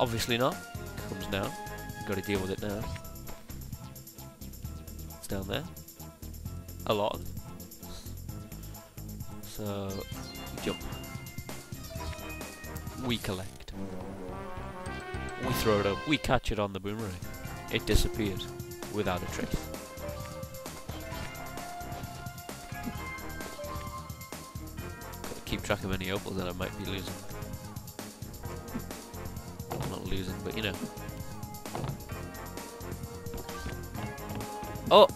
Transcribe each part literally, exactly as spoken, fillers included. Obviously not. Comes now. Got to deal with it now. It's down there. A lot. So, jump. We collect. We throw it up. We catch it on the boomerang. It disappears without a trace. Gotta keep track of any opals that I might be losing. I'm not losing, but you know. Oh!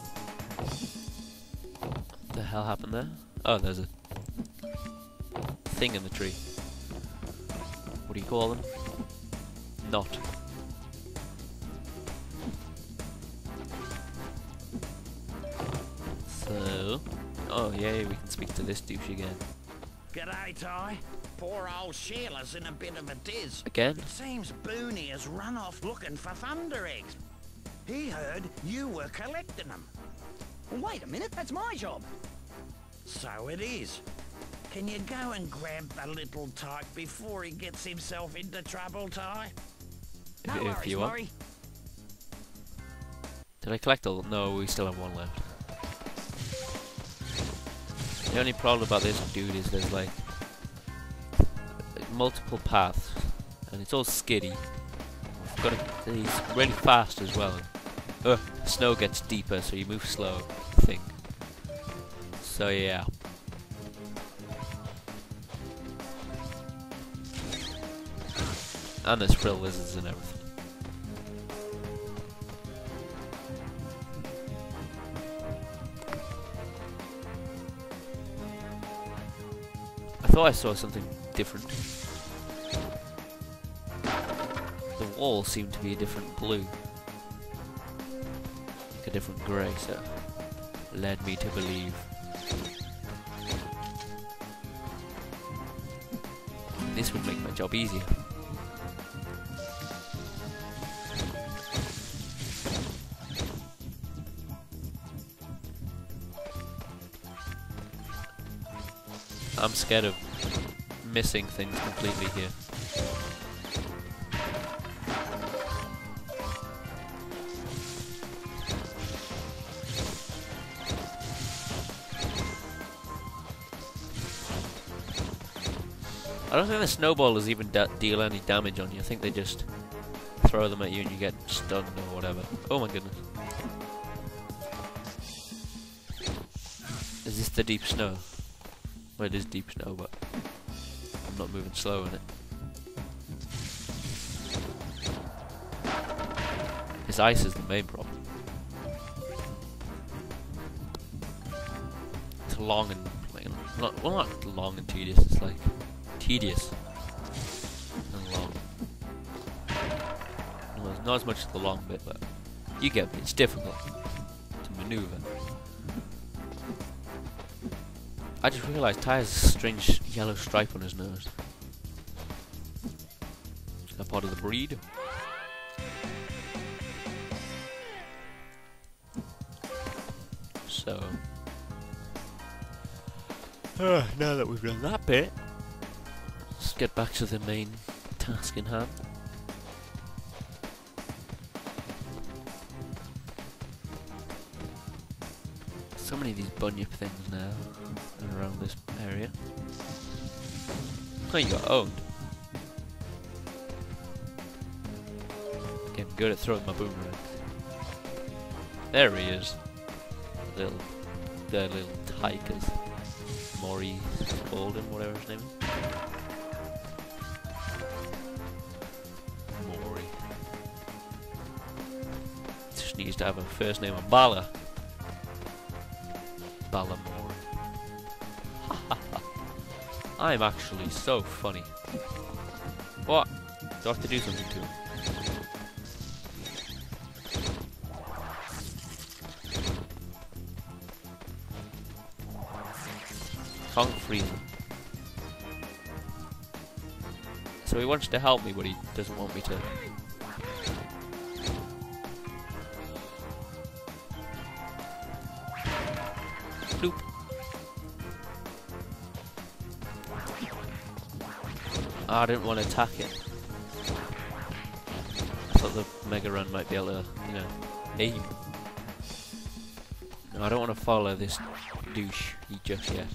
What the hell happened there? Oh, there's a thing in the tree. What do you call them? Knot. So... oh, yay, we can speak to this douche again. G'day, Ty. Poor old Sheila's in a bit of a diz. Again? It seems Booney has run off looking for thunder eggs. He heard you were collecting them. Well, wait a minute, that's my job. So it is. Can you go and grab the little tyke before he gets himself into trouble, Ty? No if, worries, if you want. Maury. Did I collect all? No, we still have one left. The only problem about this dude is there's like multiple paths, and it's all skiddy. I've got to, he's really fast as well. Uh, snow gets deeper, so you move slow. I think. So yeah. And there's frill lizards and everything. I thought I saw something different. The wall seemed to be a different blue. Like a different grey, so it led me to believe. This would make my job easier. I'm scared of missing things completely here. I don't think the snowballers even da deal any damage on you. I think they just throw them at you and you get stunned or whatever. Oh my goodness. Is this the deep snow? Well, it is deep snow, but I'm not moving slow in it. This ice is the main problem. It's long and like, not, well, not long and tedious. It's like tedious and long. Well, it's not as much as the long bit, but you get me. It's difficult to maneuver. I just realised Ty has a strange yellow stripe on his nose. Is that part of the breed? So... Uh, now that we've done that bit, let's get back to the main task in hand. So many of these bunyip things now around this area. Oh, you got owned. Getting good at throwing my boomerang. There he is. Little, their little tigers. Maury Spaldin, whatever his name is. Maury. Just needs to have a first name of Bala. Balamore. I'm actually so funny. What? Do I have to do something to him? Can't freeze him. So he wants to help me, but he doesn't want me to. Bloop. Oh, I didn't want to attack it. thought the Mega Run might be able to, you know, aim. No, I don't want to follow this douche just yet.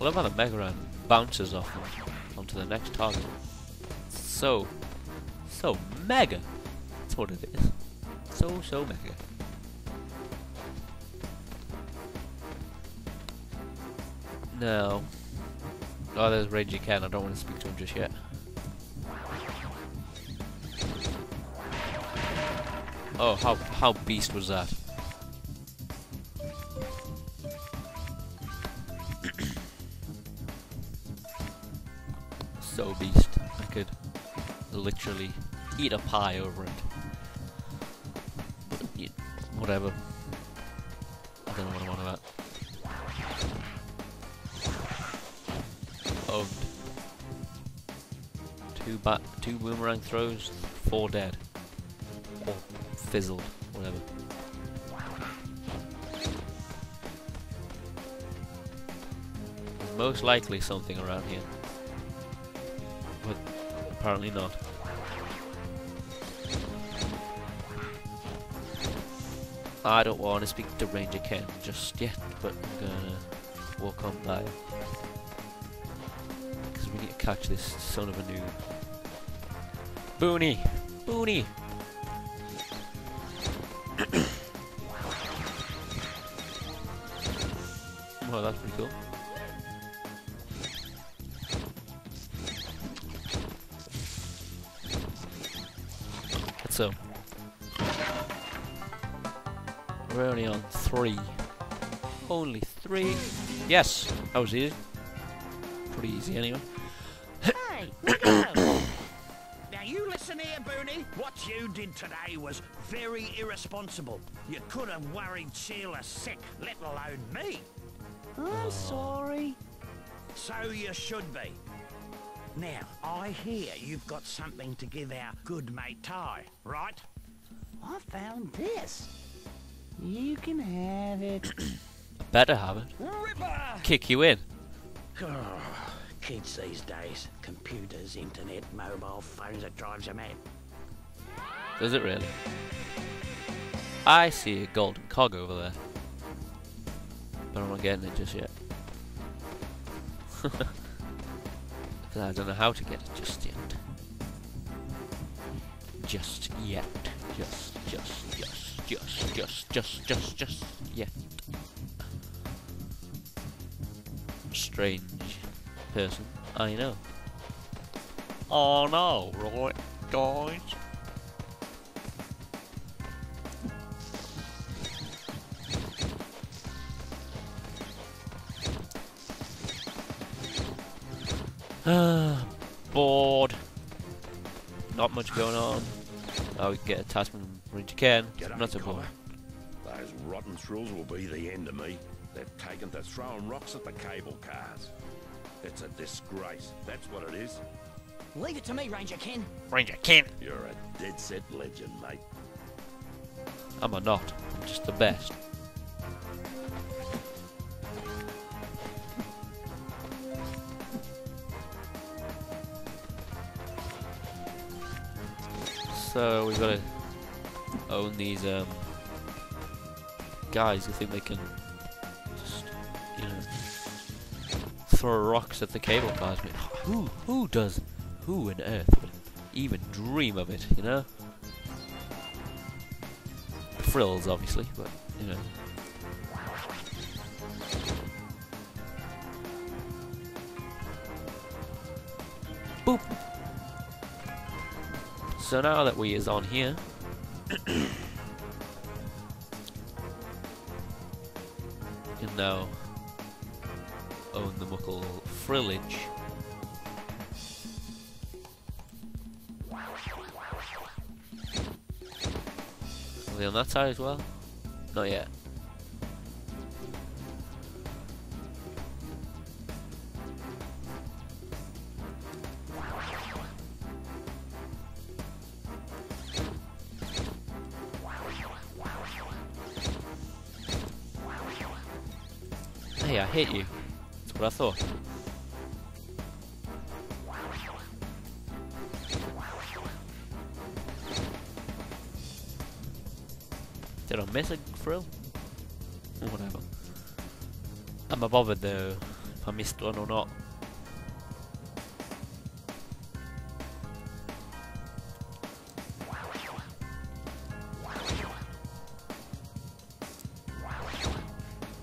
I love how the Mega Run bounces off them onto the next target. So, so mega! That's what it is. So, so mega. No. Oh, there's Ranger Ken. I don't want to speak to him just yet. Oh, how how beast was that? So beast. I could literally eat a pie over it. But whatever. I don't know what I want about. Oh, two bat, two boomerang throws, four dead. Or fizzled, whatever. There's most likely something around here. But apparently not. I don't want to speak to Ranger Ken just yet, but I'm gonna walk on by. Because we need to catch this son of a noob. Booney! Booney! Oh, that's pretty cool. That's so. We're only on three. Only three. Yes, that was easy. Pretty easy, anyway. Hey, now you listen here, Booney. What you did today was very irresponsible. You could have worried Sheila sick, let alone me. I'm sorry. So you should be. Now, I hear you've got something to give our good mate Ty, right? I found this. You can have it. Better have it. Ripper! Kick you in. Oh, kids these days. Computers, internet, mobile phones, that drives you mad. Does it really? I see a golden cog over there. But I'm not getting it just yet. Because I don't know how to get it just yet. Just yet. Just, just, just, just, just, just, just, just yet. Strange person. I know. Oh no, right, guys. Ah, bored. Not much going on. I would get a Tasman Ridge Ken. Not so bored. Those rotten trills will be the end of me. They've taken to throwing rocks at the cable cars. It's a disgrace. That's what it is. Leave it to me, Ranger Ken. Ranger Ken. You're a dead set legend, mate. I'm a not. I'm just the best. So we've got to own these um, guys who think they can just, you know, throw rocks at the cable cars. I mean, who, who does, who on earth would even dream of it, you know? The frills, obviously, but, you know. Boop! So now that we is on here, you know, own the muckle frillage. Are they on that side as well? Not yet. I hit you. That's what I thought. Did I miss a thrill? Or whatever. Am I bothered though if I missed one or not?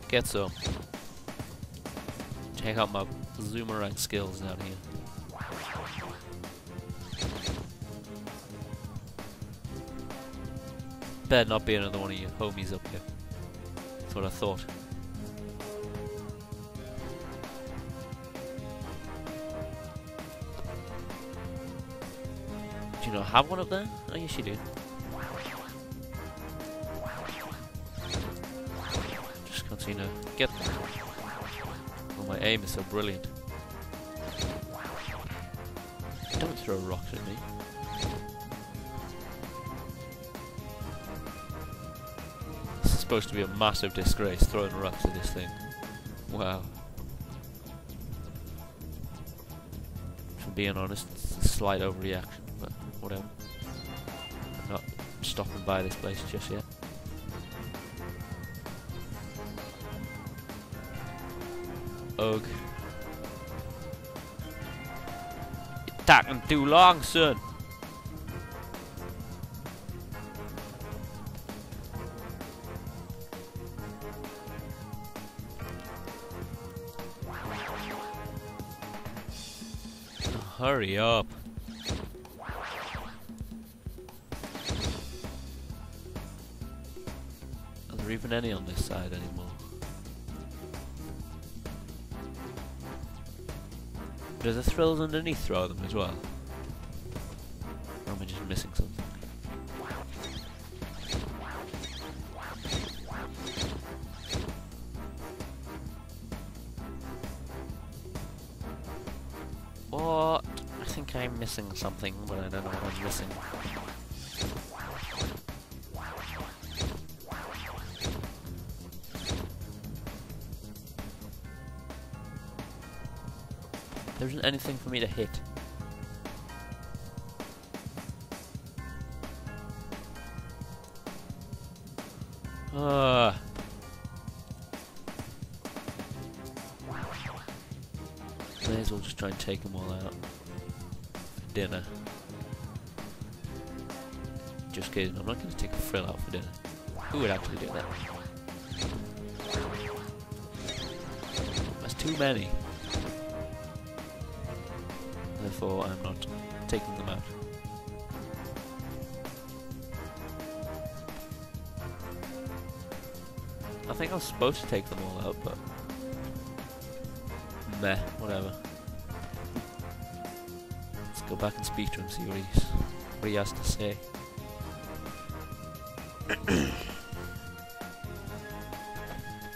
Get some. Check out my boomerang skills down here. Better not be another one of your homies up here. That's what I thought. Do you not have one up there? Oh yes you do. Just continue. Get them. Oh, my aim is so brilliant. Don't throw rocks at me. Supposed to be a massive disgrace throwing rocks at this thing. Wow. If I'm being honest, it's a slight overreaction, but whatever. I'm not stopping by this place just yet. Ugh. You're taking too long, son. Hurry up. Are there even any on this side anymore? Do the thrills underneath throw them as well? Or am I just missing something? What? I think I'm missing something, but I don't know what I'm missing. There isn't anything for me to hit. Ah. Uh. May as well just try and take them all out for dinner. Just kidding, I'm not going to take a frill out for dinner. Who would actually do that? That's too many. Therefore, I'm not taking them out. I think I was supposed to take them all out, but... meh, whatever. Let's go back and speak to him, see what, he's, what he has to say.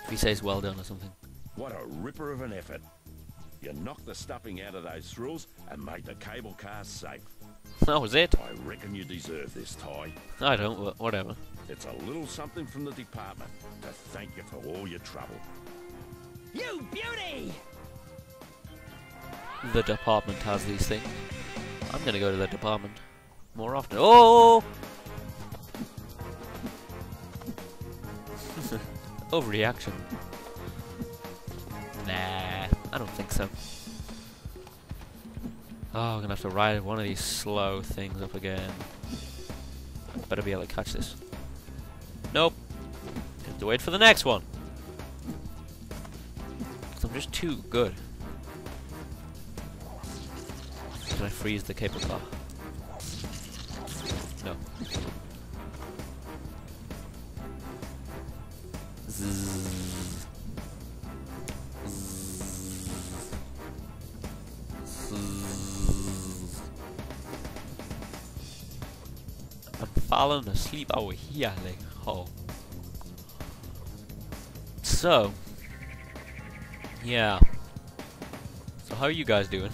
If he says well done or something. What a ripper of an effort. You knocked the stuffing out of those thrills and made the cable car safe. That was it. I reckon you deserve this, Ty. I don't, wh whatever. It's a little something from the department to thank you for all your trouble. You beauty! The department has these things. I'm gonna go to the department more often. Oh! Overreaction. Nah, I don't think so. Oh, I'm gonna have to ride one of these slow things up again. Better be able to catch this. Nope. Have to wait for the next one. 'Cause I'm just too good. Can I freeze the cable car? No. Zzz. Zzz. Zzz. I'm falling asleep over here, like, oh. So, yeah. So how are you guys doing?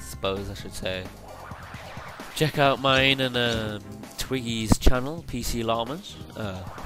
Suppose I should say. Check out mine and um, Twiggy's channel, P C Llamas. Uh,